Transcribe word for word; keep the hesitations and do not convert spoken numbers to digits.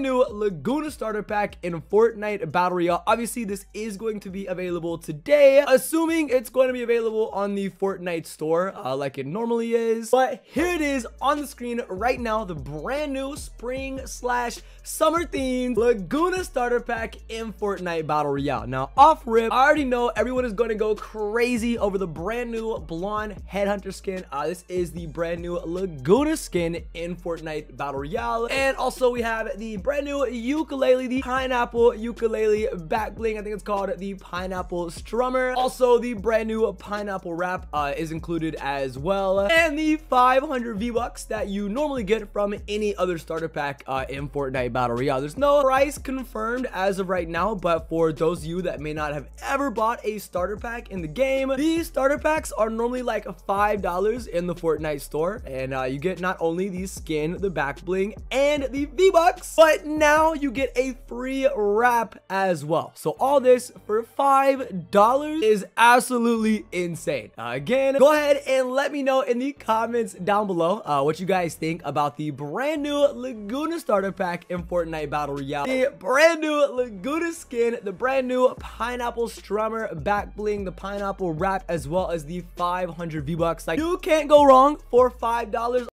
brand new Laguna starter pack in Fortnite Battle Royale. Obviously, this is going to be available today, assuming it's going to be available on the Fortnite store uh, like it normally is. But here it is on the screen right now, the brand new spring slash summer themed Laguna starter pack in Fortnite Battle Royale. Now, off rip, I already know everyone is going to go crazy over the brand new blonde Headhunter skin. Uh, this is the brand new Laguna skin in Fortnite Battle Royale. And also we have the brand new ukulele, the pineapple ukulele back bling. I think it's called the pineapple strummer. Also the brand new pineapple wrap uh, is included as well. And the five hundred V bucks that you normally get from any other starter pack uh, in Fortnite Battle Royale. There's no price confirmed as of right now, but for those of you that may not have ever bought a starter pack in the game, these starter packs are normally like five dollars in the Fortnite store. And uh, you get not only the skin, the back bling, and the V bucks, but now you get a free wrap as well. So all this for five dollars is absolutely insane. Uh, again, go ahead and let me know in the comments down below uh, what you guys think about the brand new Laguna starter pack in Fortnite Battle Royale, the brand new Laguna skin, the brand new pineapple strummer back bling, the pineapple wrap, as well as the five hundred V bucks. Like, you can't go wrong for five dollars.